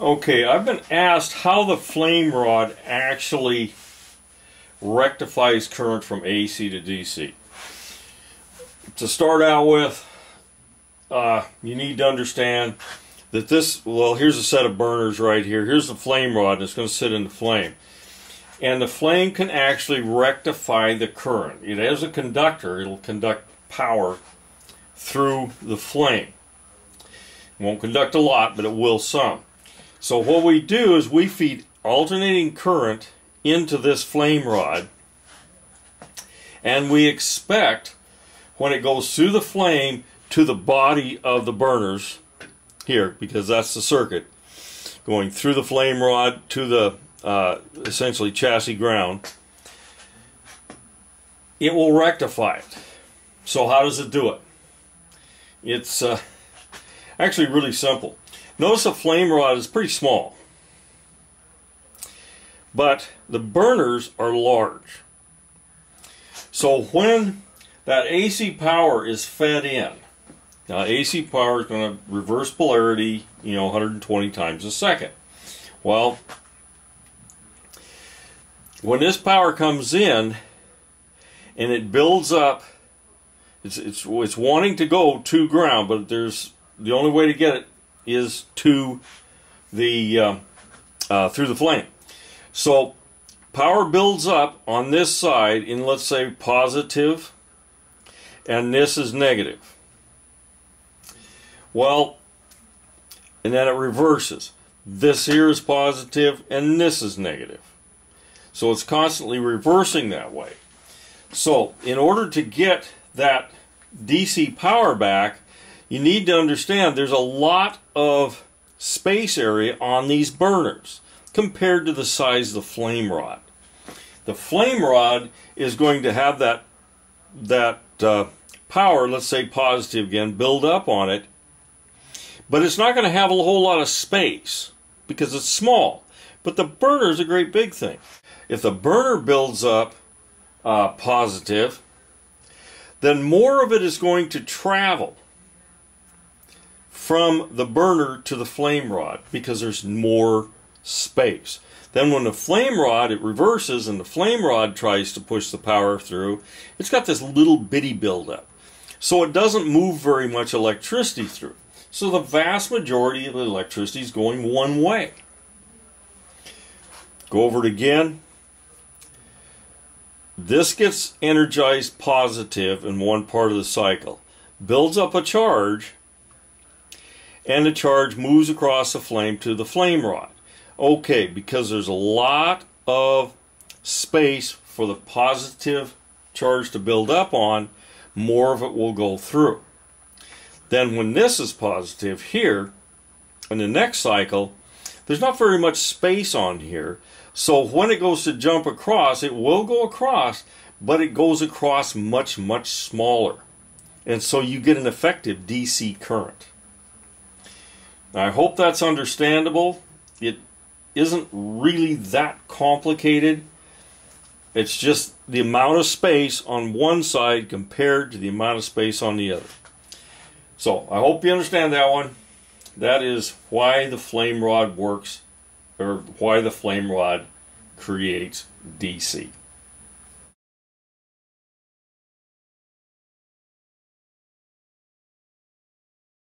Okay, I've been asked how the flame rod actually rectifies current from AC to DC. To start out with, you need to understand that this, well, here's a set of burners right here. Here's the flame rod, and it's going to sit in the flame. And the flame can actually rectify the current. It has a conductor. It'll conduct power through the flame. It won't conduct a lot, but it will some. So what we do is we feed alternating current into this flame rod, and we expect when it goes through the flame to the body of the burners here, because that's the circuit going through the flame rod to the essentially chassis ground, it will rectify it. So how does it do it? It's actually really simple. Notice the flame rod is pretty small, but the burners are large. So when that AC power is fed in, now AC power is going to reverse polarity, you know, 120 times a second. Well, when this power comes in and it builds up, it's wanting to go to ground, but there's the only way to get it is to the through the flame. So power builds up on this side in, let's say, positive, and this is negative. Well, and then it reverses. This here is positive and this is negative. So it's constantly reversing that way. So in order to get that DC power back, you need to understand there's a lot of space area on these burners compared to the size of the flame rod. The flame rod is going to have that power, let's say positive again, build up on it, but it's not going to have a whole lot of space because it's small. But the burner is a great big thing. If the burner builds up positive, then more of it is going to travel from the burner to the flame rod because there's more space. Then when the flame rod, it reverses and the flame rod tries to push the power through, it's got this little bitty buildup. So it doesn't move very much electricity through. So the vast majority of the electricity is going one way. Go over it again. This gets energized positive in one part of the cycle, builds up a charge, and the charge moves across the flame to the flame rod. Okay, because there's a lot of space for the positive charge to build up on, more of it will go through. Then when this is positive here, in the next cycle, there's not very much space on here. So when it goes to jump across, it will go across, but it goes across much, much smaller. And so you get an effective DC current. Now, I hope that's understandable. It isn't really that complicated. It's just the amount of space on one side compared to the amount of space on the other. So I hope you understand that one. That is why the flame rod works, or why the flame rod creates DC.